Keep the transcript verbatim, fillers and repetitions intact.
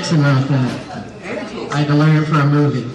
Dixon wrote that. I had to learn it for a movie.